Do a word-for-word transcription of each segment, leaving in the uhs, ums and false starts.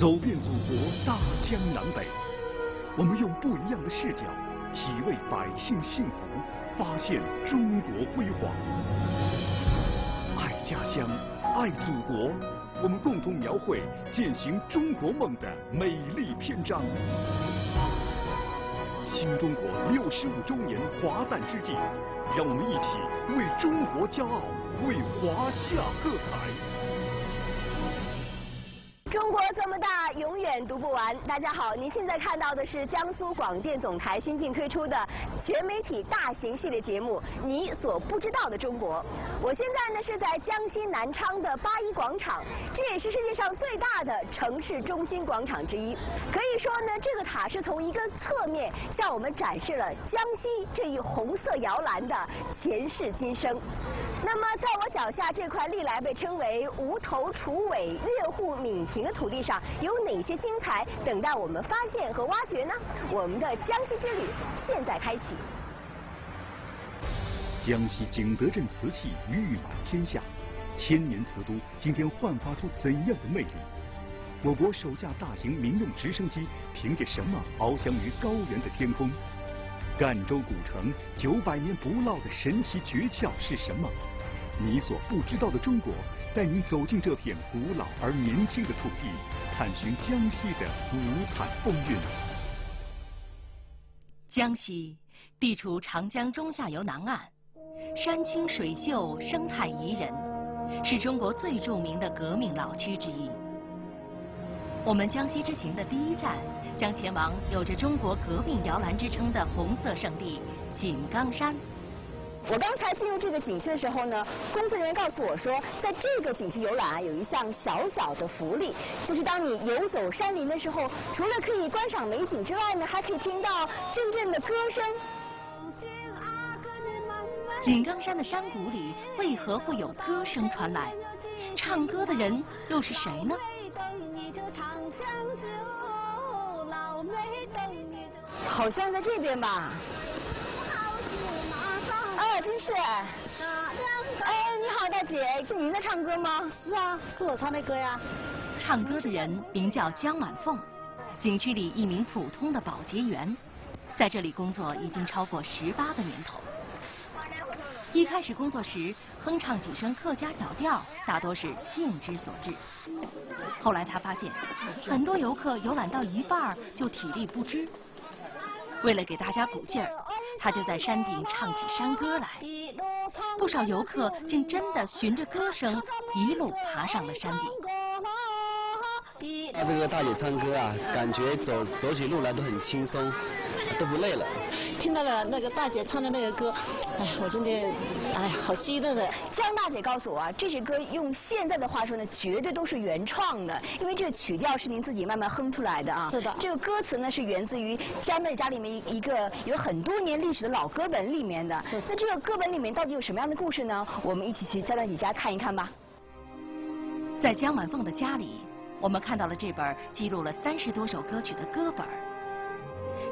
走遍祖国大江南北，我们用不一样的视角，体味百姓幸福，发现中国辉煌。爱家乡，爱祖国，我们共同描绘践行中国梦的美丽篇章。新中国六十五周年华诞之际，让我们一起为中国骄傲，为华夏喝彩。 中国这么大，永远读不完。大家好，您现在看到的是江苏广电总台新近推出的全媒体大型系列节目《你所不知道的中国》。我现在呢是在江西南昌的八一广场，这也是世界上最大的城市中心广场之一。可以说呢，这个塔是从一个侧面向我们展示了江西这一红色摇篮的前世今生。那么，在我脚下这块历来被称为无头楚尾、越户闽亭 的土地上有哪些精彩等待我们发现和挖掘呢？我们的江西之旅现在开启。江西景德镇瓷器誉满天下，千年瓷都今天焕发出怎样的魅力？我国首架大型民用直升机凭借什么翱翔于高原的天空？赣州古城九百年不落的神奇诀窍是什么？ 你所不知道的中国，带您走进这片古老而年轻的土地，探寻江西的五彩风韵。江西地处长江中下游南岸，山清水秀，生态宜人，是中国最著名的革命老区之一。我们江西之行的第一站，将前往有着中国革命摇篮之称的红色圣地井冈山。 我刚才进入这个景区的时候呢，工作人员告诉我说，在这个景区游览啊，有一项小小的福利，就是当你游走山林的时候，除了可以观赏美景之外呢，还可以听到阵阵的歌声。井冈山的山谷里为何会有歌声传来？唱歌的人又是谁呢？ 好像在这边吧。 真是哎！哎，你好，大姐，是您在唱歌吗？是啊，是我唱的歌呀。唱歌的人名叫江晚凤，景区里一名普通的保洁员，在这里工作已经超过十八个年头。一开始工作时，哼唱几声客家小调，大多是兴之所致。后来他发现，很多游客游览到一半就体力不支，为了给大家鼓劲儿。 他就在山顶唱起山歌来，不少游客竟真的循着歌声一路爬上了山顶。那这个大姐唱歌啊，感觉走走起路来都很轻松，都不累了。听到了那个大姐唱的那个歌，哎，我真的，哎，好激动的。江大姐告诉我啊，这些歌用现在的话说呢，绝对都是原创的，因为这个曲调是您自己慢慢哼出来的啊。是的。这个歌词呢是源自于江大姐家里面一个有很多年历史的老歌本里面的。是。那这个歌本里面到底有什么样的故事呢？我们一起去江大姐家看一看吧。在江晚凤的家里，我们看到了这本记录了三十多首歌曲的歌本。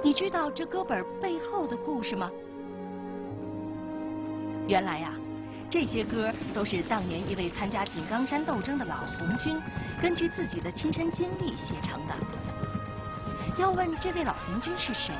你知道这歌本背后的故事吗？原来呀、啊，这些歌都是当年一位参加井冈山斗争的老红军，根据自己的亲身经历写成的。要问这位老红军是谁，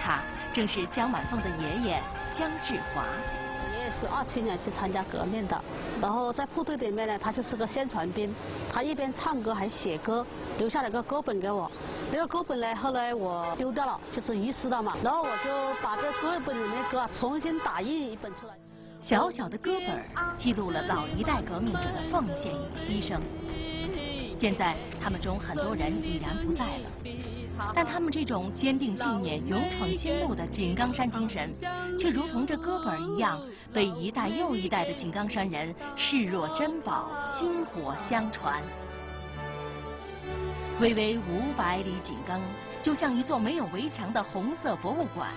他正是江晚凤的爷爷江志华。我爷爷是二七年去参加革命的，然后在部队里面呢，他就是个宣传兵，他一边唱歌还写歌，留下了个歌本给我。 这个歌本呢，后来我丢掉了，就是遗失了嘛。然后我就把这歌本里面的歌啊，重新打印一本出来。小小的歌本记录了老一代革命者的奉献与牺牲。现在他们中很多人已然不在了，但他们这种坚定信念、勇闯新路的井冈山精神，却如同这歌本一样，被一代又一代的井冈山人视若珍宝，薪火相传。 巍巍五百里井冈，就像一座没有围墙的红色博物馆。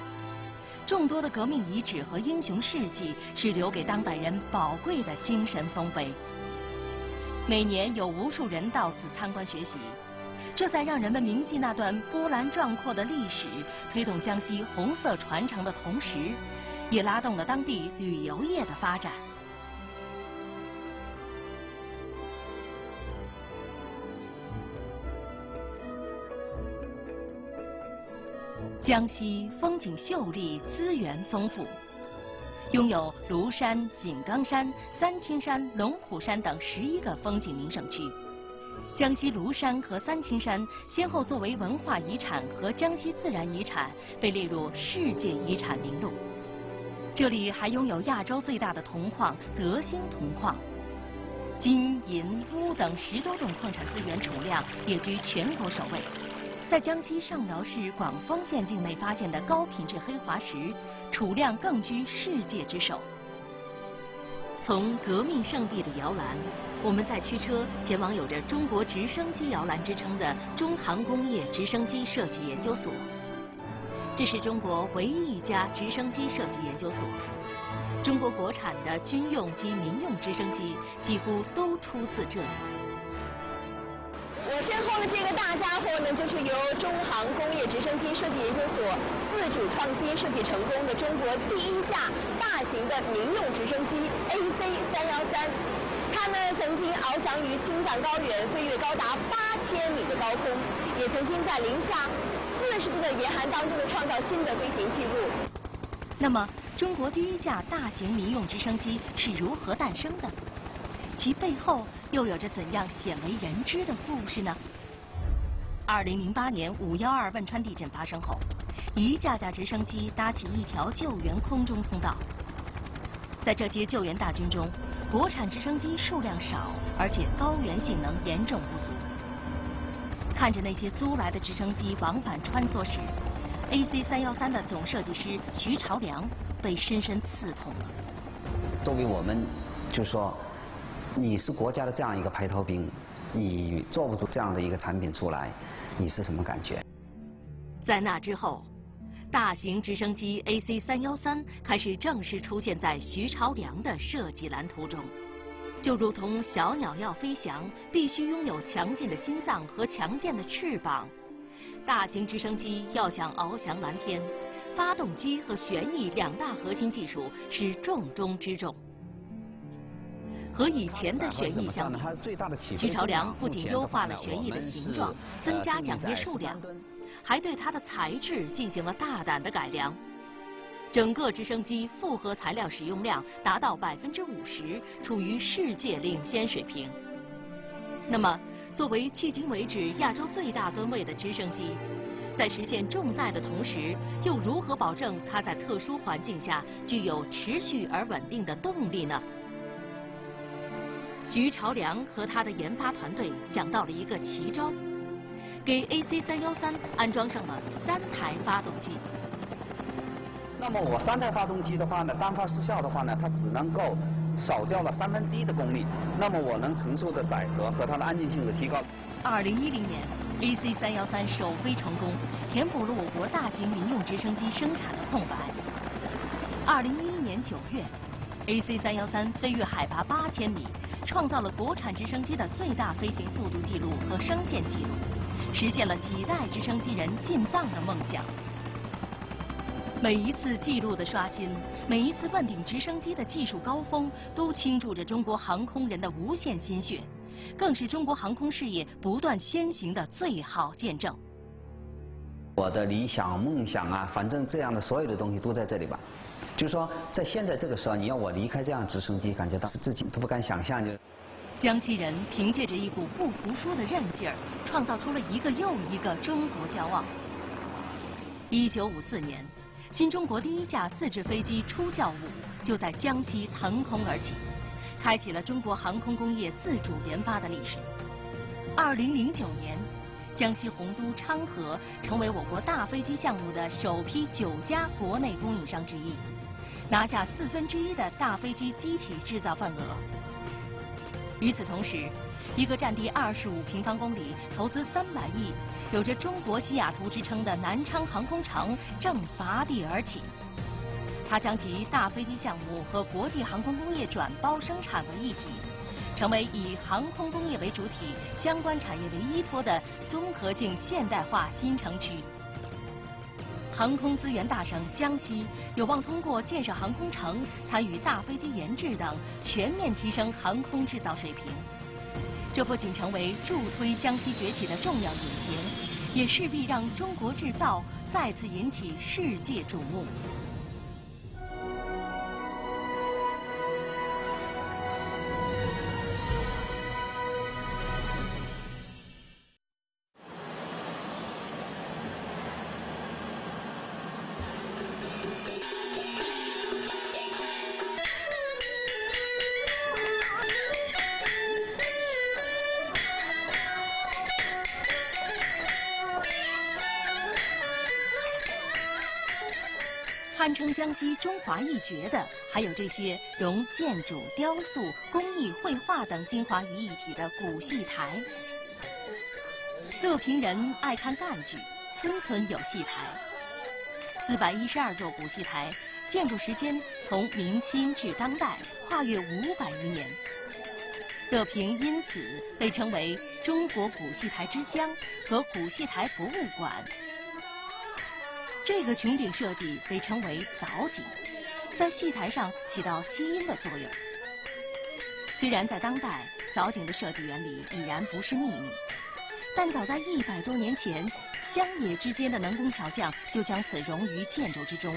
众多的革命遗址和英雄事迹是留给当代人宝贵的精神丰碑。每年有无数人到此参观学习，这才让人们铭记那段波澜壮阔的历史，推动江西红色传承的同时，也拉动了当地旅游业的发展。江西风景秀丽，资源丰富，拥有庐山、井冈山、三清山、龙虎山等十一个风景名胜区。江西庐山和三清山先后作为文化遗产和江西自然遗产被列入世界遗产名录。这里还拥有亚洲最大的铜矿德兴铜矿。 金银钨等十多种矿产资源储量也居全国首位，在江西上饶市广丰县境内发现的高品质黑滑石储量更居世界之首。从革命圣地的摇篮，我们再驱车前往有着“中国直升机摇篮”之称的中航工业直升机设计研究所。这是中国唯一一家直升机设计研究所。 中国国产的军用及民用直升机几乎都出自这里。我身后的这个大家伙呢，就是由中航工业直升机设计研究所自主创新设计成功的中国第一架大型的民用直升机 A C 三一三。它呢曾经翱翔于青藏高原，飞越高达八千米的高空，也曾经在零下四十度的严寒当中的创造新的飞行记录。那么， 中国第一架大型民用直升机是如何诞生的？其背后又有着怎样鲜为人知的故事呢？二零零八年五幺二汶川地震发生后，一架架直升机搭起一条救援空中通道。在这些救援大军中，国产直升机数量少，而且高原性能严重不足。看着那些租来的直升机往返穿梭时 ，A C 三一三的总设计师徐朝良 被深深刺痛了。作为我们，就说你是国家的这样一个排头兵，你做不出这样的一个产品出来，你是什么感觉？在那之后，大型直升机 A C 三一三开始正式出现在徐朝良的设计蓝图中，就如同小鸟要飞翔，必须拥有强劲的心脏和强健的翅膀。大型直升机要想翱翔蓝天， 发动机和旋翼两大核心技术是重中之重。和以前的旋翼相比，徐朝良不仅优化了旋翼的形状，增加桨叶数量，还对它的材质进行了大胆的改良。整个直升机复合材料使用量达到百分之五十，处于世界领先水平。那么，作为迄今为止亚洲最大吨位的直升机， 在实现重载的同时，又如何保证它在特殊环境下具有持续而稳定的动力呢？徐朝良和他的研发团队想到了一个奇招，给 A C 三一三安装上了三台发动机。那么我三台发动机的话呢，单发失效的话呢，它只能够少掉了三分之一的功率。那么我能承受的载荷和它的安全性的提高。二零一零年 A C 三一三首飞成功，填补了我国大型民用直升机生产的空白。二零一一年九月 ，A C 三一三飞越海拔八千米，创造了国产直升机的最大飞行速度记录和升限记录，实现了几代直升机人进藏的梦想。每一次记录的刷新，每一次问鼎直升机的技术高峰，都倾注着中国航空人的无限心血， 更是中国航空事业不断先行的最好见证。我的理想、梦想啊，反正这样的所有的东西都在这里吧。就是说，在现在这个时候，你要我离开这样直升机，感觉到是自己都不敢想象。就江西人凭借着一股不服输的韧劲儿，创造出了一个又一个中国骄傲。一九五四年，新中国第一架自制飞机初教五就在江西腾空而起， 开启了中国航空工业自主研发的历史。二零零九年，江西洪都昌河成为我国大飞机项目的首批九家国内供应商之一，拿下四分之一的大飞机机体制造份额。与此同时，一个占地二十五平方公里、投资三百亿、有着“中国西雅图”之称的南昌航空城正拔地而起。 它将集大飞机项目和国际航空工业转包生产为一体，成为以航空工业为主体、相关产业为依托的综合性现代化新城区。航空资源大省江西有望通过建设航空城、参与大飞机研制等，全面提升航空制造水平。这不仅成为助推江西崛起的重要引擎，也势必让中国制造再次引起世界瞩目。 堪称江西中华一绝的，还有这些融建筑、雕塑、工艺、绘画等精华于一体的古戏台。乐平人爱看旦剧，村村有戏台。四百一十二座古戏台，建筑时间从明清至当代，跨越五百余年。乐平因此被称为中国古戏台之乡和古戏台博物馆。 这个穹顶设计被称为藻井，在戏台上起到吸音的作用。虽然在当代，藻井的设计原理已然不是秘密，但早在一百多年前，乡野之间的能工巧匠就将此融于建筑之中，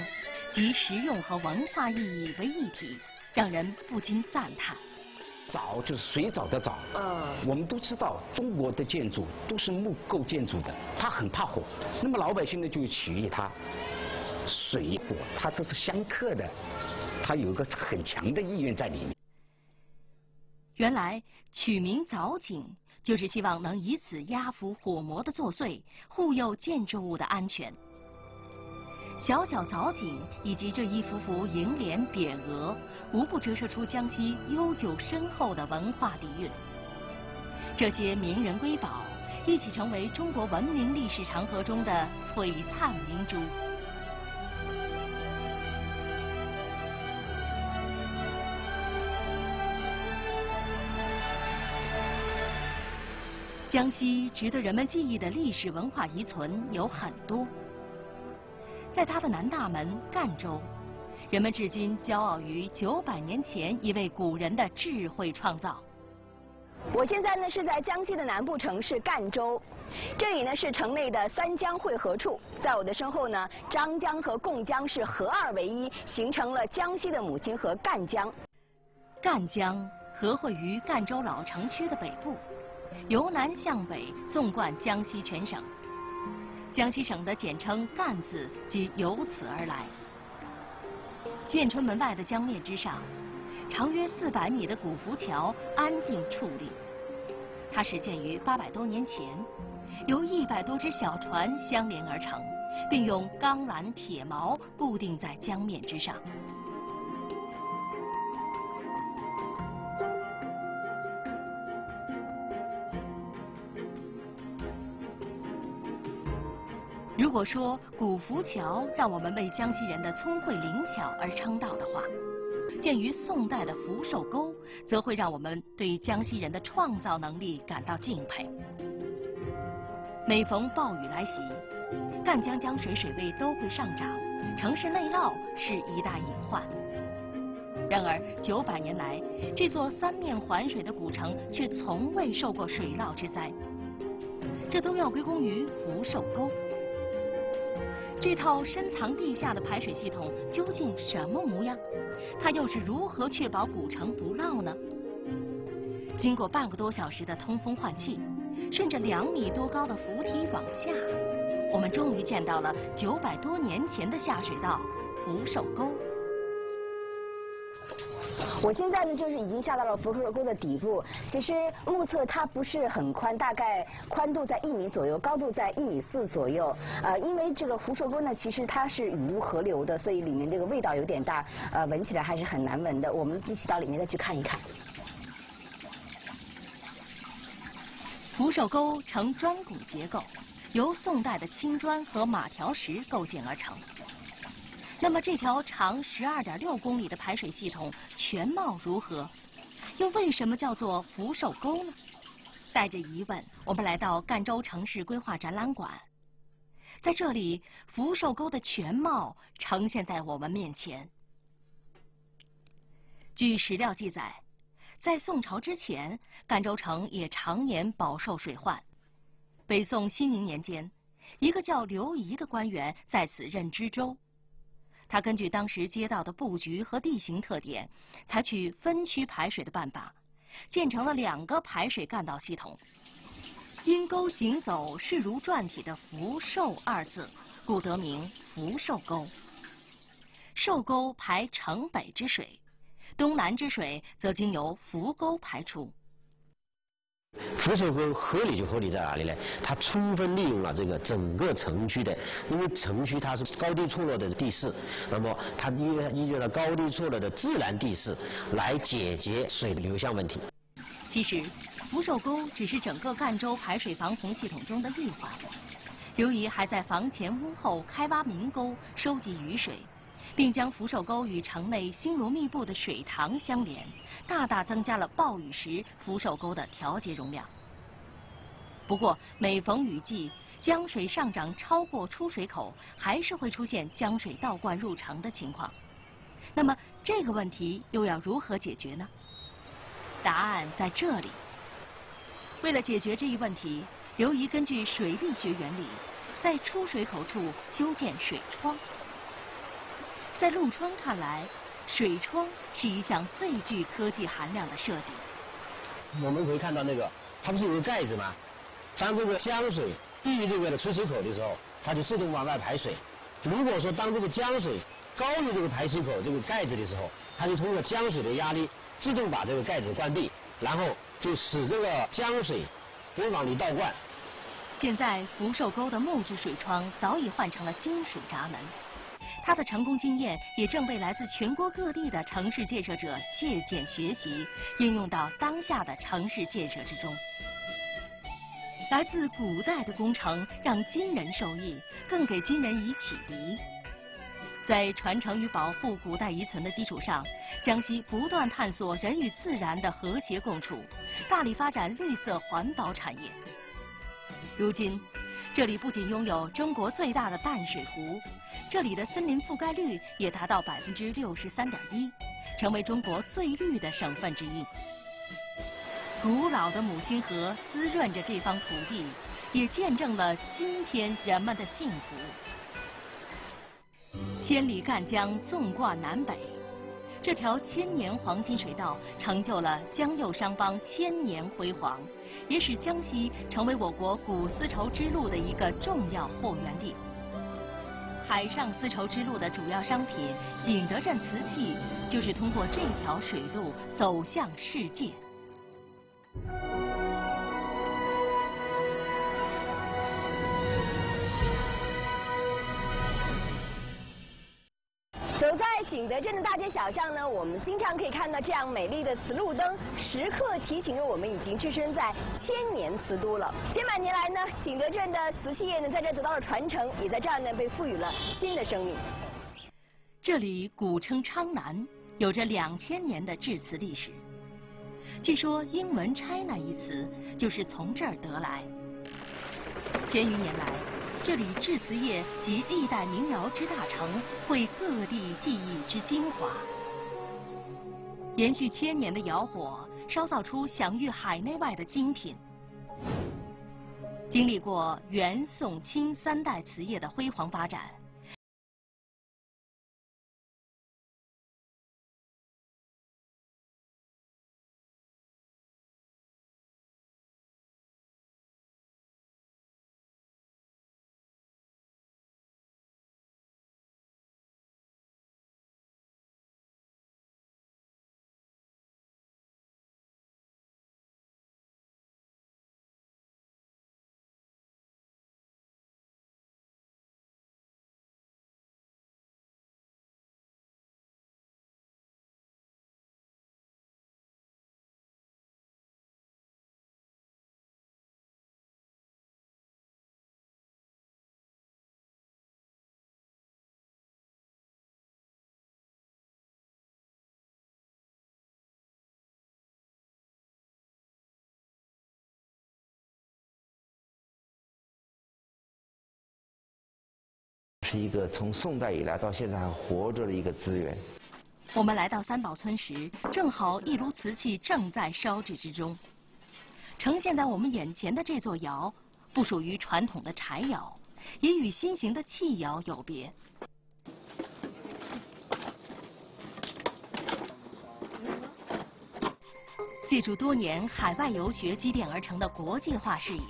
集实用和文化意义为一体，让人不禁赞叹。 藻就是水藻的藻，嗯，我们都知道中国的建筑都是木构建筑的，它很怕火，那么老百姓呢就取悦它，水火它这是相克的，它有一个很强的意愿在里面。原来取名藻井，就是希望能以此压服火魔的作祟，护佑建筑物的安全。小小藻井以及这一幅幅楹联匾额，无不折射出江西悠久深厚的文化底蕴。这些名人瑰宝一起成为中国文明历史长河中的璀璨明珠。江西值得人们记忆的历史文化遗存有很多。 在它的南大门赣州，人们至今骄傲于九百年前一位古人的智慧创造。我现在呢是在江西的南部城市赣州，这里呢是城内的三江汇合处。在我的身后呢，张江和贡江是合二为一，形成了江西的母亲河赣江。赣江合汇于赣州老城区的北部，由南向北纵贯江西全省。 江西省的简称“赣”字即由此而来。建春门外的江面之上，长约四百米的古浮桥安静矗立。它始建于八百多年前，由一百多只小船相连而成，并用钢缆铁锚固定在江面之上。如果说古浮桥让我们为江西人的聪慧灵巧而称道的话，鉴于宋代的福寿沟，则会让我们对江西人的创造能力感到敬佩。每逢暴雨来袭，赣江江水水位都会上涨，城市内涝是一大隐患。然而，九百年来，这座三面环水的古城却从未受过水涝之灾，这都要归功于福寿沟。 这套深藏地下的排水系统究竟什么模样？它又是如何确保古城不涝呢？经过半个多小时的通风换气，顺着两米多高的扶梯往下，我们终于见到了九百多年前的下水道——福寿沟。 我现在呢，就是已经下到了福寿沟的底部。其实目测它不是很宽，大概宽度在一米左右，高度在一米四左右。呃，因为这个福寿沟呢，其实它是雨污河流的，所以里面这个味道有点大，呃，闻起来还是很难闻的。我们一起到里面再去看一看。福寿沟呈砖拱结构，由宋代的青砖和马条石构建而成。 那么这条长十二点六公里的排水系统全貌如何？又为什么叫做福寿沟呢？带着疑问，我们来到赣州城市规划展览馆，在这里，福寿沟的全貌呈现在我们面前。据史料记载，在宋朝之前，赣州城也常年饱受水患。北宋熙宁年间，一个叫刘仪的官员在此任知州。他根据当时街道的布局和地形特点，采取分区排水的办法，建成了两个排水干道系统。阴沟行走是如篆体的“福寿”二字，故得名福寿沟。寿沟排城北之水，东南之水则经由福沟排出。 福寿沟合理就合理在哪里呢？它充分利用了这个整个城区的，因为城区它是高低错落的地势，那么它依依据了高低错落的自然地势来解决水流向问题。其实，福寿沟只是整个赣州排水防洪系统中的一环。刘仪还在房前屋后开挖明沟，收集雨水，并将福寿沟与城内星罗密布的水塘相连。 大大增加了暴雨时福寿沟的调节容量。不过，每逢雨季，江水上涨超过出水口，还是会出现江水倒灌入城的情况。那么，这个问题又要如何解决呢？答案在这里。为了解决这一问题，刘仪根据水力学原理，在出水口处修建水窗。在陆川看来， 水窗是一项最具科技含量的设计。我们可以看到那个，它不是有个盖子吗？当这个江水低于这个出水口的时候，它就自动往外排水。如果说当这个江水高于这个排水口这个盖子的时候，它就通过江水的压力自动把这个盖子关闭，然后就使这个江水不往里倒灌。现在福寿沟的木质水窗早已换成了金属闸门。 他的成功经验也正被来自全国各地的城市建设者借鉴学习，应用到当下的城市建设之中。来自古代的工程让今人受益，更给今人以启迪。在传承与保护古代遗存的基础上，江西不断探索人与自然的和谐共处，大力发展绿色环保产业。如今，这里不仅拥有中国最大的淡水湖。 这里的森林覆盖率也达到百分之六十三点一，成为中国最绿的省份之一。古老的母亲河滋润着这方土地，也见证了今天人们的幸福。千里赣江纵贯南北，这条千年黄金水道成就了江右商帮千年辉煌，也使江西成为我国古丝绸之路的一个重要货源地。 海上丝绸之路的主要商品景德镇瓷器，就是通过这条水路走向世界。走在景德镇的大街小巷呢，我们经常可以看到这样美丽的瓷路灯，时刻提醒着我们已经置身在千年瓷都了。千百年来呢，景德镇的瓷器业呢，在这得到了传承，也在这儿呢被赋予了新的生命。这里古称昌南，有着两千年的制瓷历史。据说英文 China 一词就是从这儿得来。千余年来， 这里制瓷业集历代名窑之大成，汇各地技艺之精华，延续千年的窑火，烧造出享誉海内外的精品。经历过元、宋、清三代瓷业的辉煌发展，是一个从宋代以来到现在还活着的一个资源。我们来到三堡村时，正好一炉瓷器正在烧制之中。呈现在我们眼前的这座窑，不属于传统的柴窑，也与新型的气窑有别。 借助多年海外游学积淀而成的国际化视野，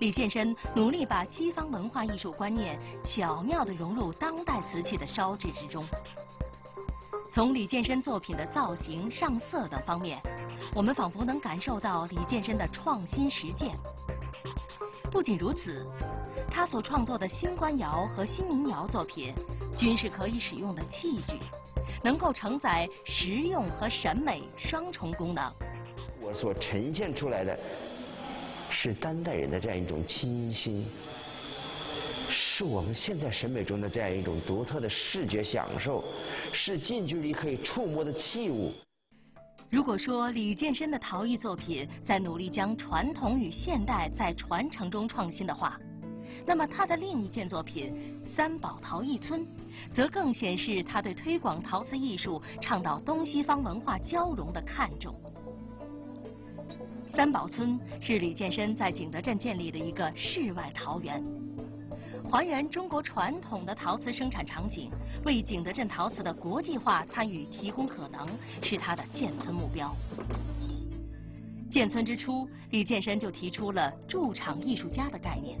李健身努力把西方文化艺术观念巧妙地融入当代瓷器的烧制之中。从李健身作品的造型、上色等方面，我们仿佛能感受到李健身的创新实践。不仅如此，他所创作的新官窑和新民窑作品，均是可以使用的器具，能够承载实用和审美双重功能。 我所呈现出来的是当代人的这样一种清新，是我们现在审美中的这样一种独特的视觉享受，是近距离可以触摸的器物。如果说李健身的陶艺作品在努力将传统与现代在传承中创新的话，那么他的另一件作品《三宝陶艺村》，则更显示他对推广陶瓷艺术、倡导东西方文化交融的看重。 三宝村是李健身在景德镇建立的一个世外桃源，还原中国传统的陶瓷生产场景，为景德镇陶瓷的国际化参与提供可能，是他的建村目标。建村之初，李健身就提出了驻场艺术家的概念，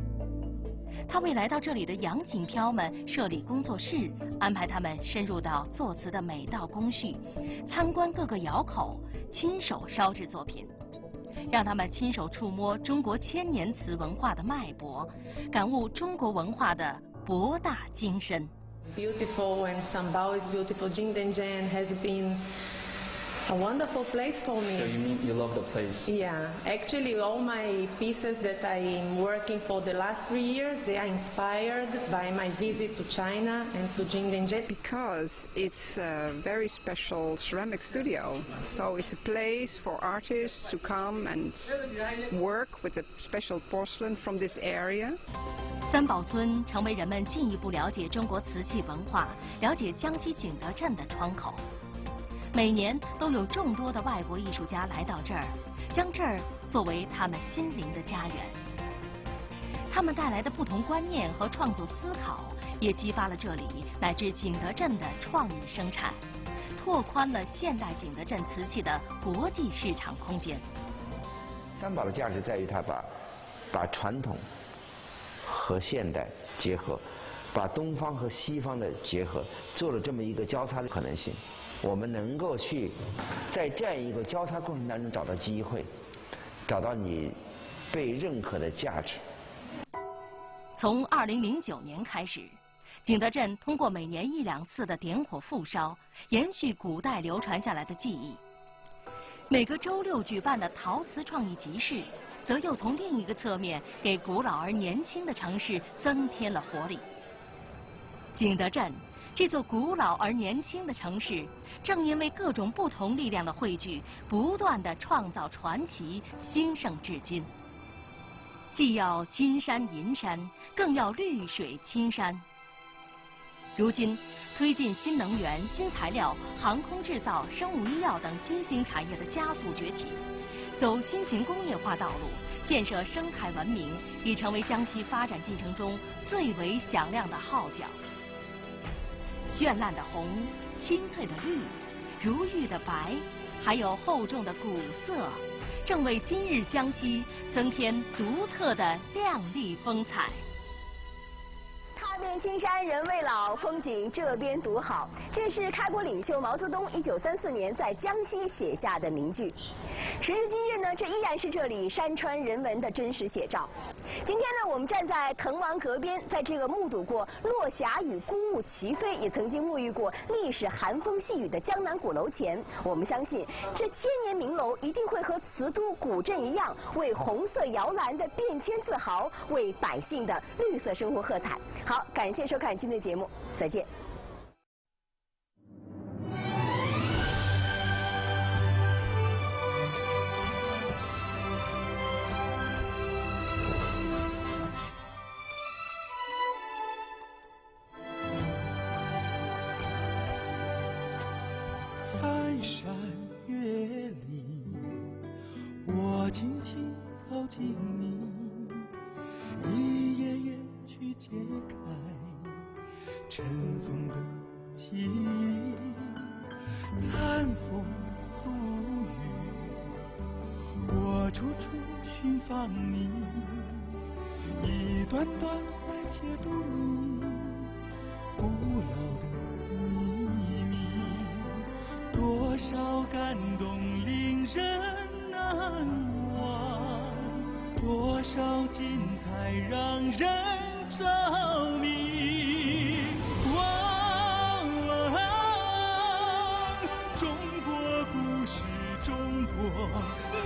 他为来到这里的洋锦漂们设立工作室，安排他们深入到做瓷的每道工序，参观各个窑口，亲手烧制作品。 让他们亲手触摸中国千年瓷文化的脉搏，感悟中国文化的博大精深。Beautiful and Sambal is beautiful. Jindanjian has been a wonderful place for me. So you mean you love the place? Yeah, actually, all my pieces that I'm working for the last three years, they are inspired by my visit to China and to Jindanjian because it's a very special ceramic studio. So it's a place for artists to come and work with the special porcelain from this area. 三宝村成为人们进一步了解中国瓷器文化、了解江西景德镇的窗口。 每年都有众多的外国艺术家来到这儿，将这儿作为他们心灵的家园。他们带来的不同观念和创作思考，也激发了这里乃至景德镇的创意生产，拓宽了现代景德镇瓷器的国际市场空间。三宝的价值在于它把把传统和现代结合，把东方和西方的结合，做了这么一个交叉的可能性。 我们能够去在这样一个交叉过程当中找到机会，找到你被认可的价值。从二零零九年开始，景德镇通过每年一两次的点火复烧，延续古代流传下来的技艺。每个周六举办的陶瓷创意集市，则又从另一个侧面给古老而年轻的城市增添了活力。景德镇。 这座古老而年轻的城市，正因为各种不同力量的汇聚，不断地创造传奇，兴盛至今。既要金山银山，更要绿水青山。如今，推进新能源、新材料、航空制造、生物医药等新兴产业的加速崛起，走新型工业化道路，建设生态文明，已成为江西发展进程中最为响亮的号角。 绚烂的红，清脆的绿，如玉的白，还有厚重的古色，正为今日江西增添独特的亮丽风采。踏遍青山人未老，风景这边独好。这是开国领袖毛泽东一九三四年在江西写下的名句。时至今日呢，这依然是这里山川人文的真实写照。今天呢，我们站在滕王阁边，在这个目睹过落霞与孤鹜齐飞，也曾经沐浴过历史寒风细雨的江南鼓楼前，我们相信这千年名楼一定会和瓷都古镇一样，为红色摇篮的变迁自豪，为百姓的绿色生活喝彩。好，感谢收看今天的节目，再见。翻山越岭，我轻轻走进你，一页页去见。尘封的记忆，残风俗语，我处处寻访你，一段段来解读你古老的秘密，多少感动令人难忘，多少精彩让人着迷。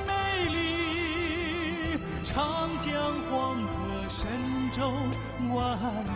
美丽，长江、黄河、神州、万里。